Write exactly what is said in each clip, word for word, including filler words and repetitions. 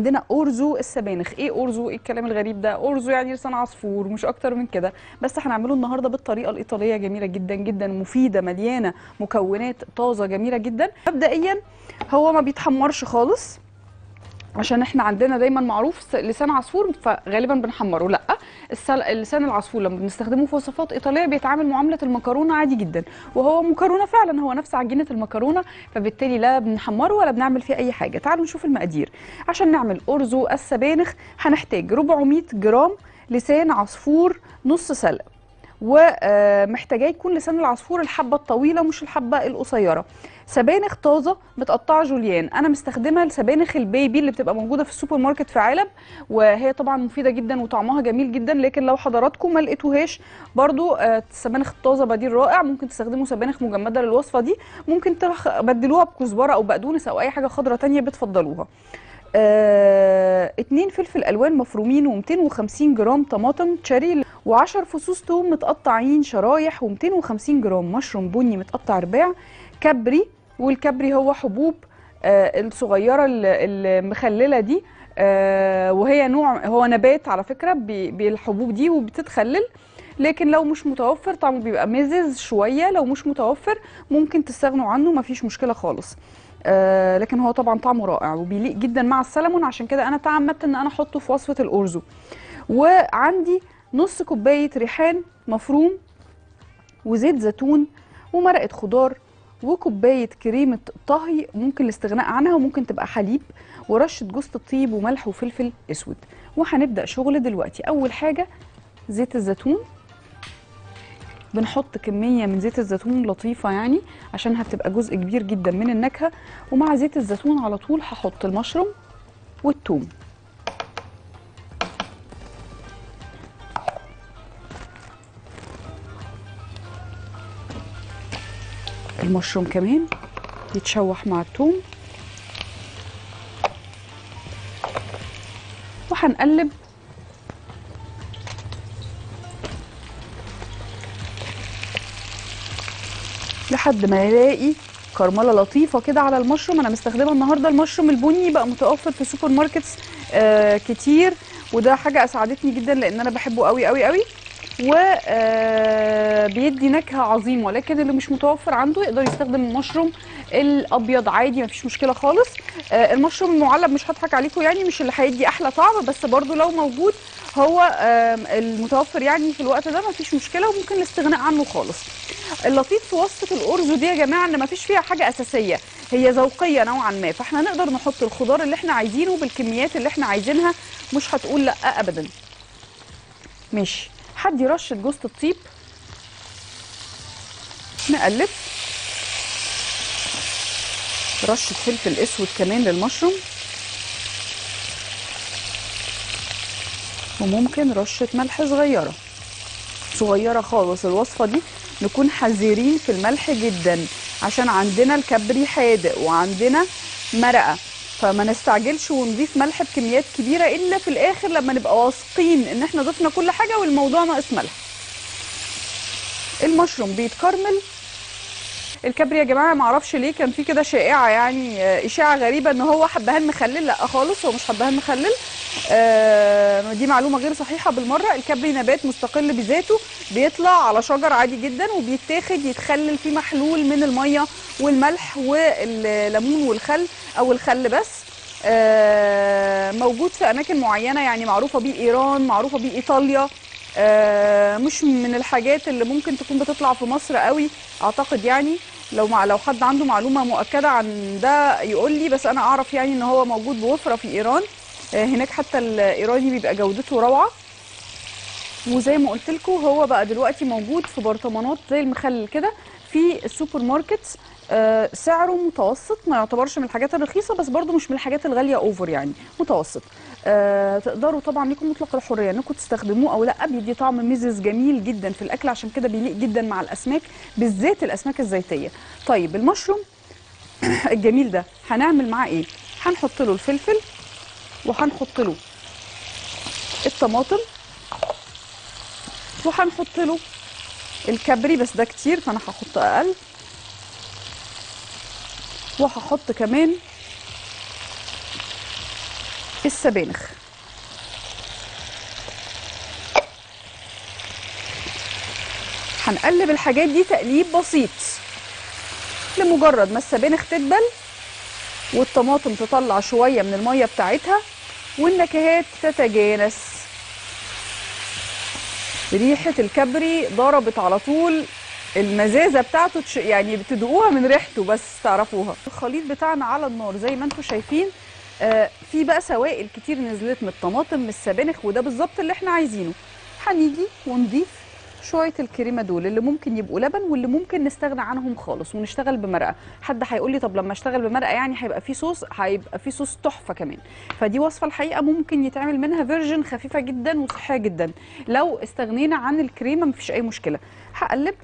عندنا أورزو السبانخ. ايه أورزو؟ ايه الكلام الغريب ده؟ أورزو يعني لسان عصفور ومش اكتر من كده، بس هنعمله النهارده بالطريقه الايطاليه. جميله جدا جدا، مفيده، مليانه مكونات طازه جميله جدا. مبدئيا هو ما بيتحمرش خالص، عشان احنا عندنا دايما معروف لسان عصفور فغالبا بنحمره. لا، لسان العصفور لما بنستخدمه في وصفات ايطاليه بيتعامل معامله المكرونه عادي جدا، وهو مكرونه فعلا، هو نفس عجينه المكرونه، فبالتالي لا بنحمره ولا بنعمل فيه اي حاجه. تعالوا نشوف المقادير. عشان نعمل أورزو السبانخ هنحتاج أربعمية جرام لسان عصفور نص سلق، ومحتاجاه يكون لسان العصفور الحبه الطويله مش الحبه القصيره. سبانخ طازه متقطعه جوليان، انا مستخدمه السبانخ البيبي اللي بتبقى موجوده في السوبر ماركت في علب، وهي طبعا مفيده جدا وطعمها جميل جدا. لكن لو حضراتكم ما لقيتوهاش برده السبانخ الطازه بديل رائع، ممكن تستخدموا سبانخ مجمده للوصفه دي، ممكن تبدلوها بكزبره او بقدونس او اي حاجه خضراء ثانيه بتفضلوها. آه، اتنين فلفل الوان مفرومين، ومئتين وخمسين جرام طماطم تشيري، وعشر فصوص توم متقطعين شرايح، ومئتين وخمسين جرام مشروم بني متقطع رباع، كبري، والكبري هو حبوب آه الصغيره المخلله دي، آه وهي نوع، هو نبات على فكره بالحبوب دي وبتتخلل، لكن لو مش متوفر طعمه بيبقى مزز شويه، لو مش متوفر ممكن تستغنوا عنه مفيش مشكله خالص. آه لكن هو طبعا طعمه رائع وبيليق جدا مع السلمون، عشان كده انا تعمدت ان انا احطه في وصفه الأورزو. وعندي نص كوبايه ريحان مفروم، وزيت زيتون، ومرقه خضار، وكوبايه كريمه طهي ممكن الاستغناء عنها وممكن تبقى حليب، ورشه جوز الطيب، وملح وفلفل اسود. وهنبدا شغل دلوقتي. اول حاجه زيت الزيتون، بنحط كميه من زيت الزيتون لطيفه يعني، عشان هتبقى جزء كبير جدا من النكهه. ومع زيت الزيتون على طول هحط المشروم والثوم، المشروم كمان يتشوح مع الثوم، وهنقلب لحد ما الاقي كرمله لطيفه كده على المشروم. انا مستخدمه النهارده المشروم البني، بقى متوفر في سوبر ماركتس آه كتير، وده حاجه اسعدتني جدا لان انا بحبه قوي قوي قوي، وبيدي نكهه عظيمه. لكن اللي مش متوفر عنده يقدر يستخدم المشروم الابيض عادي، مفيش مشكله خالص. آه المشروم المعلب مش هضحك عليكم يعني، مش اللي هيدي احلى طعم، بس برضو لو موجود هو آه المتوفر يعني في الوقت ده مفيش مشكله، وممكن الاستغناء عنه خالص. اللطيف في وصفه الأورزو دي يا جماعه ان مفيش فيها حاجه اساسيه، هي ذوقيه نوعا ما، فاحنا نقدر نحط الخضار اللي احنا عايزينه بالكميات اللي احنا عايزينها، مش هتقول لا ابدا. ماشي، هدي رشه جوز الطيب، نقلب، رشه فلفل اسود كمان للمشروم، وممكن رشه ملح صغيره صغيره خالص. الوصفه دي نكون حذرين في الملح جدا، عشان عندنا الكبري حادق وعندنا مرقه، فما نستعجلش ونضيف ملح بكميات كبيره الا في الاخر لما نبقى واثقين ان احنا ضفنا كل حاجه والموضوع ناقص ملح. المشروم بيتكرمل. الكبري يا جماعه معرفش ليه كان في كده شائعه يعني، اشاعه غريبه ان هو حبهان مخلل، لا خالص هو مش حبهان مخلل، آه دي معلومه غير صحيحه بالمره. الكبري نبات مستقل بذاته، بيطلع على شجر عادي جدا، وبيتاخد يتخلل في محلول من الميه والملح والليمون والخل، او الخل بس. آه موجود في اماكن معينه يعني، معروفه بيه ايران، معروفه بيه ايطاليا، آه مش من الحاجات اللي ممكن تكون بتطلع في مصر قوي اعتقد يعني. لو مع لو حد عنده معلومه مؤكده عن ده يقول لي، بس انا اعرف يعني ان هو موجود بوفره في ايران، آه هناك حتى الايراني بيبقى جودته روعه. وزي ما قلت لكم هو بقى دلوقتي موجود في برطمانات زي المخلل كده في السوبر ماركت، آه سعره متوسط، ما يعتبرش من الحاجات الرخيصه بس برضو مش من الحاجات الغاليه اوفر يعني، متوسط. آه تقدروا طبعا، لكم مطلق الحريه انكم تستخدموه او لا، بيدي طعم مزز جميل جدا في الاكل، عشان كده بيليق جدا مع الاسماك، بالذات الاسماك الزيتيه. طيب المشروم الجميل ده هنعمل معاه ايه؟ هنحط له الفلفل، وهنحط له الطماطم، وهنحط له الكبري، بس ده كتير فانا هحط اقل، وهحط كمان السبانخ. هنقلب الحاجات دي تقليب بسيط لمجرد ما السبانخ تدبل والطماطم تطلع شوية من المية بتاعتها والنكهات تتجانس. ريحة الكبري ضربت على طول، المزازة بتاعته يعني بتدوقوها من ريحته بس تعرفوها. الخليط بتاعنا على النار زي ما انتم شايفين، آه في بقى سوائل كتير نزلت من الطماطم من السبانخ، وده بالظبط اللي احنا عايزينه. هنيجي ونضيف شوية الكريمة دول اللي ممكن يبقوا لبن واللي ممكن نستغنى عنهم خالص ونشتغل بمرقة. حد هيقول لي طب لما اشتغل بمرقة يعني هيبقى فيه صوص، هيبقى فيه صوص تحفة كمان. فدي وصفة الحقيقة ممكن يتعمل منها فيرجن خفيفة جدا وصحية جدا. لو استغنينا عن الكريمة مفيش أي مشكلة. هقلب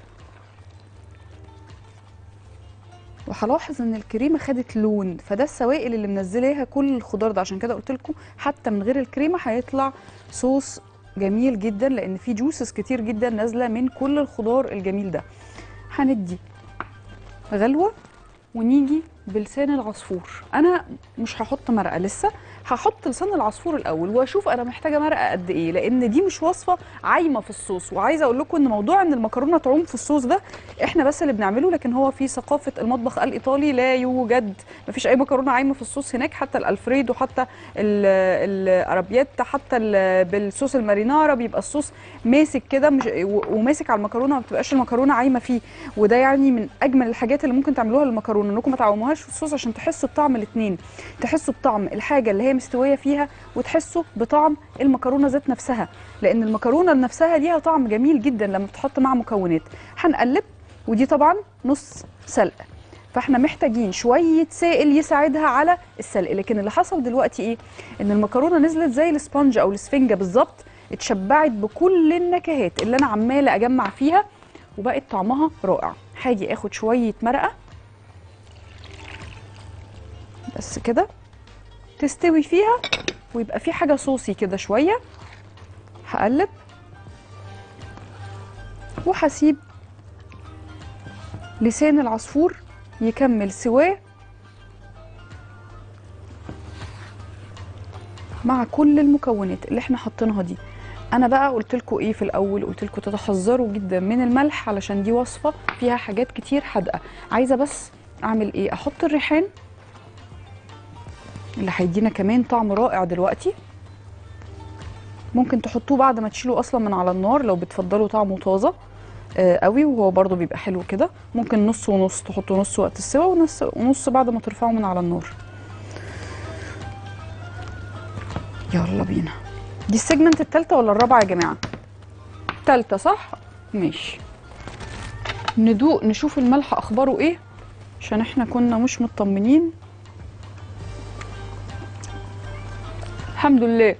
وهلاحظ ان الكريمه خدت لون، فده السوائل اللي منزلاها كل الخضار ده. عشان كده قلت لكم حتى من غير الكريمه هيطلع صوص جميل جدا لان فيه جوسز كتير جدا نازله من كل الخضار الجميل ده. هندي غلوه ونيجي بلسان العصفور. انا مش هحط مرقه لسه، هحط لسان العصفور الاول واشوف انا محتاجه مرقه قد ايه، لان دي مش وصفه عايمه في الصوص. وعايزه اقول لكم ان موضوع ان المكرونه تعوم في الصوص ده احنا بس اللي بنعمله، لكن هو في ثقافه المطبخ الايطالي لا يوجد، مفيش اي مكرونه عايمه في الصوص هناك. حتى الالفريدو، حتى الارابيات، حتى بالصوص المارينارا بيبقى الصوص ماسك كده مش وماسك على المكرونه، ما بتبقاش المكرونه عايمه فيه. وده يعني من اجمل الحاجات اللي ممكن تعملوها للمكرونه، انكم ما تعوموهاش في الصوص عشان تحسوا بطعم الاثنين، تحسوا بطعم الحاجه اللي هي مستويه فيها وتحسوا بطعم المكرونه ذات نفسها، لان المكرونه نفسها ليها طعم جميل جدا لما بتتحط مع مكونات. هنقلب، ودي طبعا نص سلق، فاحنا محتاجين شويه سائل يساعدها على السلق. لكن اللي حصل دلوقتي ايه؟ ان المكرونه نزلت زي الاسبونج او الاسفنجه بالظبط، اتشبعت بكل النكهات اللي انا عماله اجمع فيها وبقت طعمها رائع. هاجي اخد شويه مرقه بس كده تستوي فيها ويبقى في حاجه صوصي كده شويه. هقلب وهسيب لسان العصفور يكمل سواه مع كل المكونات اللي احنا حاطينها دي. انا بقى قلت لكم ايه في الاول؟ قلت لكم تتحذروا جدا من الملح علشان دي وصفه فيها حاجات كتير حادقه. عايزه بس اعمل ايه؟ احط الريحان اللي هيدينا كمان طعم رائع دلوقتي. ممكن تحطوه بعد ما تشيلوه اصلا من على النار لو بتفضلوا طعمه طازه آه قوي، وهو برضو بيبقى حلو كده. ممكن نص ونص، تحطوا نص وقت السوا ونص ونص بعد ما ترفعوا من على النار. يلا بينا، دي السيجمنت الثالثه ولا الرابعه يا جماعه؟ الثالثه صح؟ ماشي. ندوق نشوف الملح اخباره ايه عشان احنا كنا مش مطمنين. الحمد لله،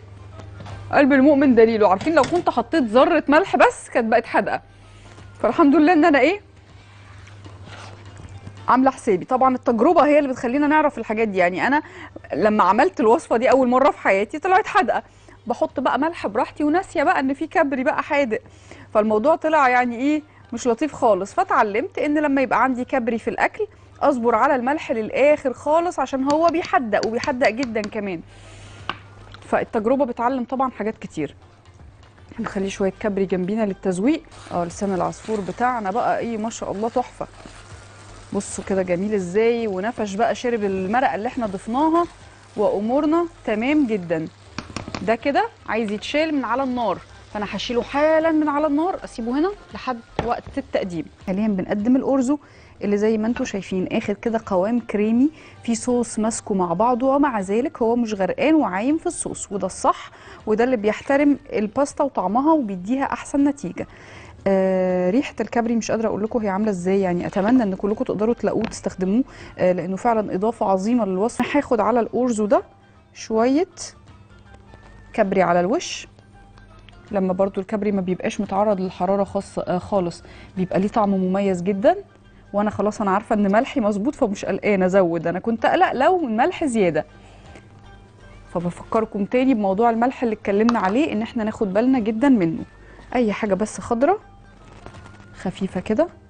قلب المؤمن دليله. عارفين لو كنت حطيت ذره ملح بس كانت بقت حادقه، فالحمد لله ان انا ايه عامله حسابي. طبعا التجربه هي اللي بتخلينا نعرف الحاجات دي. يعني انا لما عملت الوصفه دي اول مره في حياتي طلعت حادقه، بحط بقى ملح براحتي وناسيه بقى ان في كبري بقى حادق، فالموضوع طلع يعني ايه مش لطيف خالص. فتعلمت ان لما يبقى عندي كبري في الاكل اصبر على الملح للاخر خالص عشان هو بيحدق وبيحدق جدا كمان. فالتجربه بتعلم طبعا حاجات كتير. هنخلي شويه كبري جنبينا للتزويق. اه لسان العصفور بتاعنا بقى ايه ما شاء الله تحفه. بصوا كده جميل ازاي، ونفش بقى شرب المرقه اللي احنا ضفناها وامورنا تمام جدا. ده كده عايز يتشال من على النار، فانا هشيله حالا من على النار، اسيبه هنا لحد وقت التقديم. حاليا بنقدم الأورزو اللي زي ما انتم شايفين اخد كده قوام كريمي في صوص ماسكه مع بعضه، ومع ذلك هو مش غرقان وعايم في الصوص، وده الصح وده اللي بيحترم الباستا وطعمها وبيديها احسن نتيجه. آه ريحه الكابري مش قادره اقول لكم هي عامله ازاي، يعني اتمنى ان كلكم تقدروا تلاقوه تستخدموه آه لانه فعلا اضافه عظيمه للوصفه. هاخد على الأورزو ده شويه كابري على الوش، لما برضو الكابري ما بيبقاش متعرض للحراره خاص آه خالص بيبقى ليه طعم مميز جدا. وانا خلاص انا عارفه ان ملحي مظبوط فمش قلقانه ازود، انا كنت اقلق لو الملح زياده. فبفكركم تاني بموضوع الملح اللي اتكلمنا عليه ان احنا ناخد بالنا جدا منه. اي حاجه بس خضره خفيفه كده